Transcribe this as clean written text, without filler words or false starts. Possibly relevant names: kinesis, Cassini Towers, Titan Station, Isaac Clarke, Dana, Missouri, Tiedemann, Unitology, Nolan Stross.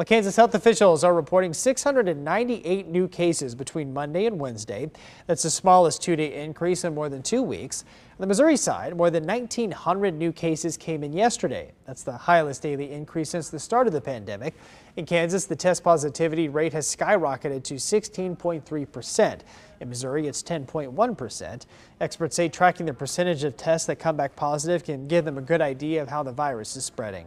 Well, Kansas health officials are reporting 698 new cases between Monday and Wednesday. That's the smallest two-day increase in more than 2 weeks. On the Missouri side, more than 1,900 new cases came in yesterday. That's the highest daily increase since the start of the pandemic. In Kansas, the test positivity rate has skyrocketed to 16.3%. In Missouri, it's 10.1%. Experts say tracking the percentage of tests that come back positive can give them a good idea of how the virus is spreading.